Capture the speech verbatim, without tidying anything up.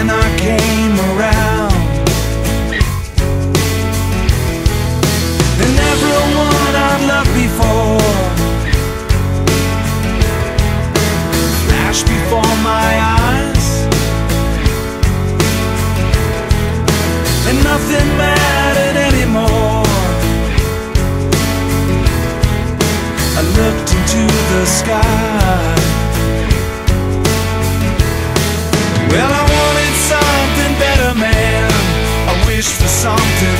when I came around. And everyone I'd loved before flashed before my eyes, and nothing mattered anymore. I looked into the sky. Well, I wanted something better, man. I wished for something